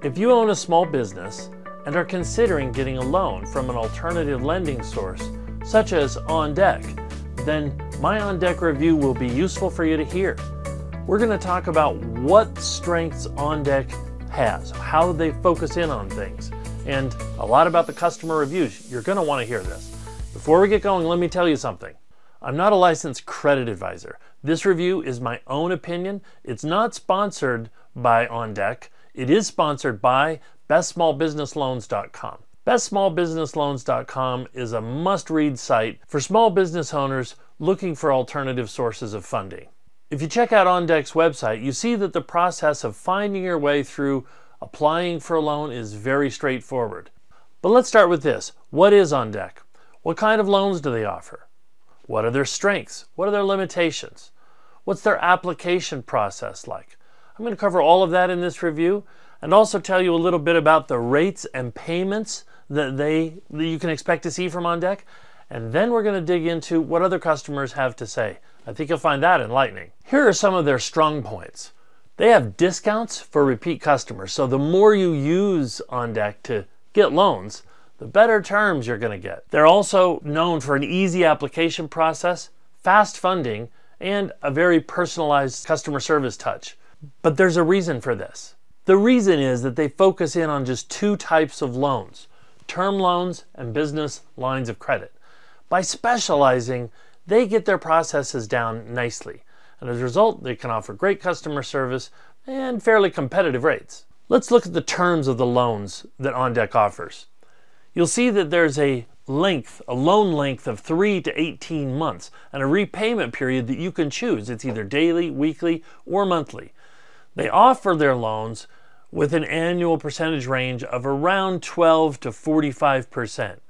If you own a small business and are considering getting a loan from an alternative lending source, such as OnDeck, then my OnDeck review will be useful for you to hear. We're going to talk about what strengths OnDeck has, how they focus in on things, and a lot about the customer reviews. You're going to want to hear this. Before we get going, let me tell you something. I'm not a licensed credit advisor. This review is my own opinion. It's not sponsored by OnDeck. It is sponsored by BestSmallBusinessLoans.com. BestSmallBusinessLoans.com is a must-read site for small business owners looking for alternative sources of funding. If you check out OnDeck's website, you see that the process of finding your way through applying for a loan is very straightforward. But let's start with this. What is OnDeck? What kind of loans do they offer? What are their strengths? What are their limitations? What's their application process like? I'm going to cover all of that in this review and also tell you a little bit about the rates and payments that you can expect to see from OnDeck. And then we're going to dig into what other customers have to say. I think you'll find that enlightening. Here are some of their strong points. They have discounts for repeat customers. So the more you use OnDeck to get loans, the better terms you're going to get. They're also known for an easy application process, fast funding, and a very personalized customer service touch. But there's a reason for this. The reason is that they focus in on just two types of loans, term loans and business lines of credit. By specializing, they get their processes down nicely. And as a result, they can offer great customer service and fairly competitive rates. Let's look at the terms of the loans that OnDeck offers. You'll see that there's a loan length of 3 to 18 months and a repayment period that you can choose. It's either daily, weekly, or monthly. They offer their loans with an annual percentage range of around 12 to 45%.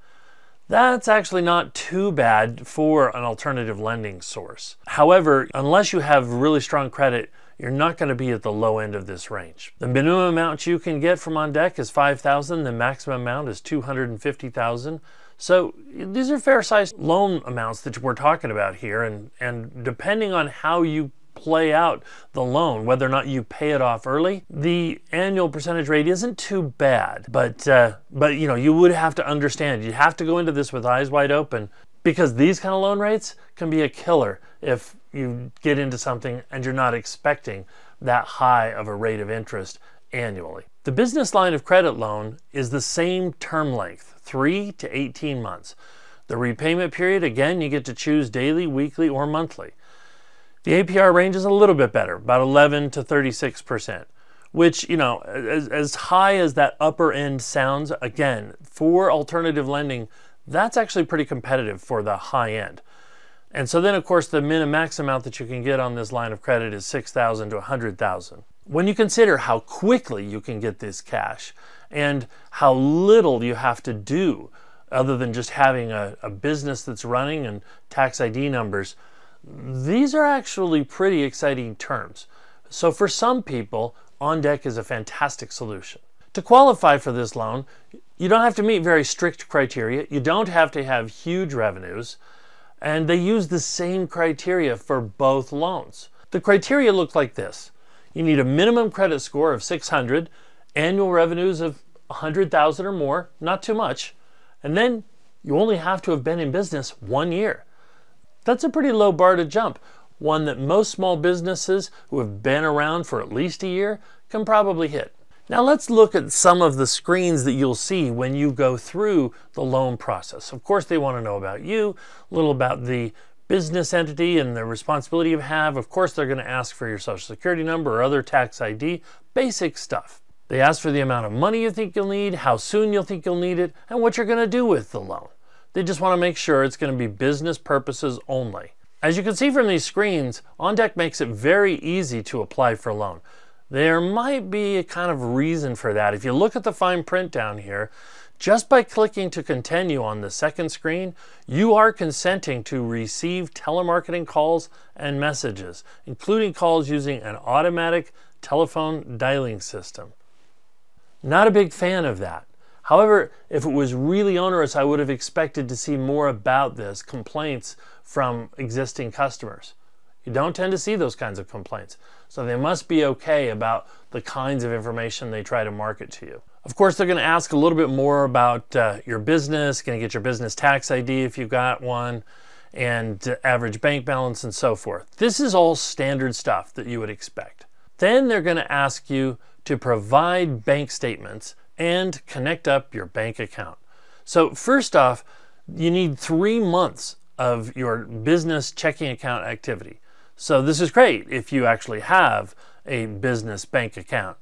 That's actually not too bad for an alternative lending source. However, unless you have really strong credit, you're not going to be at the low end of this range. The minimum amount you can get from OnDeck is $5,000. The maximum amount is $250,000. So these are fair-sized loan amounts that we're talking about here, and depending on how you play out the loan, whether or not you pay it off early, the annual percentage rate isn't too bad. But you know, you would have to understand. You have to go into this with eyes wide open, because these kind of loan rates can be a killer if you get into something and you're not expecting that high of a rate of interest annually. The business line of credit loan is the same term length, 3 to 18 months. The repayment period, again, you get to choose daily, weekly, or monthly. The APR range is a little bit better, about 11 to 36%, which, you know, as high as that upper end sounds, again, for alternative lending, that's actually pretty competitive for the high end. And so then, of course, the min and max amount that you can get on this line of credit is $6,000 to $100,000. When you consider how quickly you can get this cash and how little you have to do other than just having a business that's running and tax ID numbers, these are actually pretty exciting terms. So for some people, OnDeck is a fantastic solution. To qualify for this loan, you don't have to meet very strict criteria. You don't have to have huge revenues. And they use the same criteria for both loans. The criteria look like this. You need a minimum credit score of 600, annual revenues of 100,000 or more, not too much, and then you only have to have been in business 1 year. That's a pretty low bar to jump, one that most small businesses who have been around for at least a year can probably hit. Now let's look at some of the screens that you'll see when you go through the loan process. Of course, they want to know about you, a little about the business entity and the responsibility you have. Of course, they're going to ask for your Social Security number or other tax ID, basic stuff. They ask for the amount of money you think you'll need, how soon you'll think you'll need it, and what you're going to do with the loan. They just want to make sure it's going to be business purposes only. As you can see from these screens, OnDeck makes it very easy to apply for a loan. There might be a kind of reason for that. If you look at the fine print down here, just by clicking to continue on the second screen, you are consenting to receive telemarketing calls and messages, including calls using an automatic telephone dialing system. Not a big fan of that. However, if it was really onerous, I would have expected to see more about this complaints from existing customers. You don't tend to see those kinds of complaints. So they must be okay about the kinds of information they try to market to you. Of course, they're going to ask a little bit more about your business, going to get your business tax ID if you've got one, and average bank balance and so forth. This is all standard stuff that you would expect. Then they're going to ask you to provide bank statements and connect up your bank account. So first off, you need 3 months of your business checking account activity. So this is great if you actually have a business bank account.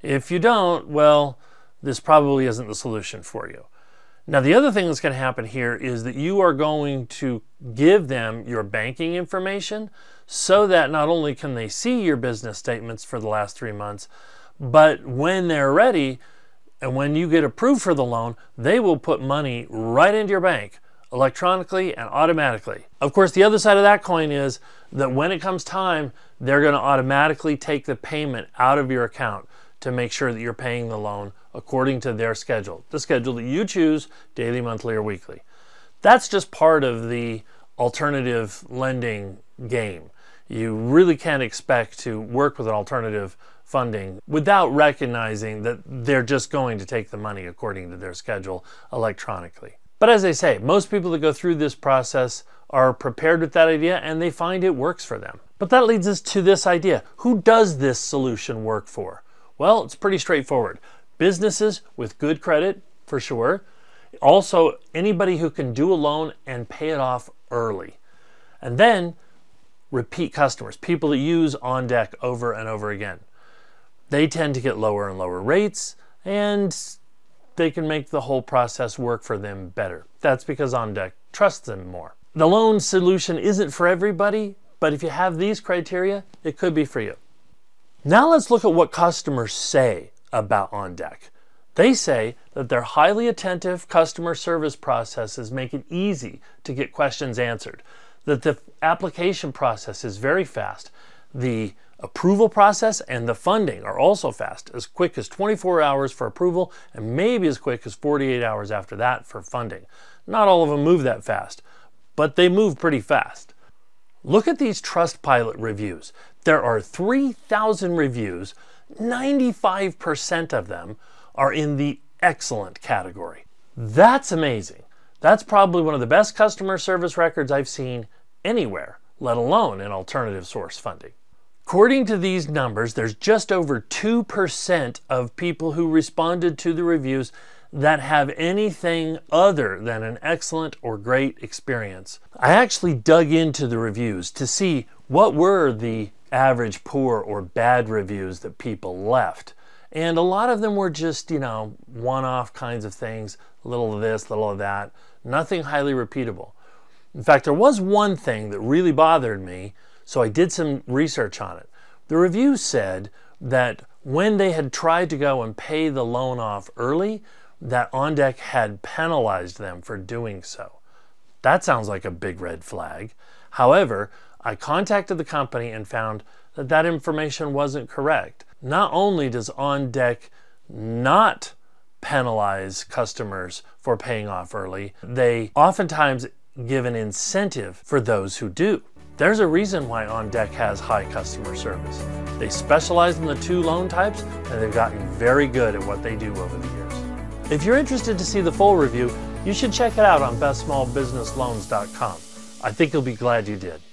If you don't, well, this probably isn't the solution for you. Now, the other thing that's going to happen here is that you are going to give them your banking information so that not only can they see your business statements for the last 3 months, but when they're ready and when you get approved for the loan, they will put money right into your bank electronically and automatically. Of course, the other side of that coin is that when it comes time, they're going to automatically take the payment out of your account to make sure that you're paying the loan according to their schedule, the schedule that you choose, daily, monthly, or weekly. That's just part of the alternative lending game. You really can't expect to work with an alternative funding without recognizing that they're just going to take the money according to their schedule electronically. But as they say, most people that go through this process are prepared with that idea and they find it works for them. But that leads us to this idea. Who does this solution work for? Well, it's pretty straightforward. Businesses with good credit, for sure. Also, anybody who can do a loan and pay it off early. And then, repeat customers, people that use OnDeck over and over again. They tend to get lower and lower rates, and they can make the whole process work for them better. That's because OnDeck trusts them more. The loan solution isn't for everybody, but if you have these criteria, it could be for you. Now let's look at what customers say about OnDeck. They say that their highly attentive customer service processes make it easy to get questions answered, that the application process is very fast, the approval process and the funding are also fast, as quick as 24 hours for approval and maybe as quick as 48 hours after that for funding. Not all of them move that fast, but they move pretty fast. Look at these Trustpilot reviews. There are 3,000 reviews. 95% of them are in the excellent category. That's amazing. That's probably one of the best customer service records I've seen anywhere, let alone in alternative source funding. According to these numbers, there's just over 2% of people who responded to the reviews that have anything other than an excellent or great experience. I actually dug into the reviews to see what were the average poor or bad reviews that people left. And a lot of them were just, one-off kinds of things, a little of this, a little of that, nothing highly repeatable. In fact, there was one thing that really bothered me, so I did some research on it. The review said that when they had tried to go and pay the loan off early, that OnDeck had penalized them for doing so. That sounds like a big red flag. However, I contacted the company and found that that information wasn't correct. Not only does OnDeck not penalize customers for paying off early, they oftentimes give an incentive for those who do. There's a reason why OnDeck has high customer service. They specialize in the two loan types and they've gotten very good at what they do over the years. If you're interested to see the full review, you should check it out on BestSmallBusinessLoans.com. I think you'll be glad you did.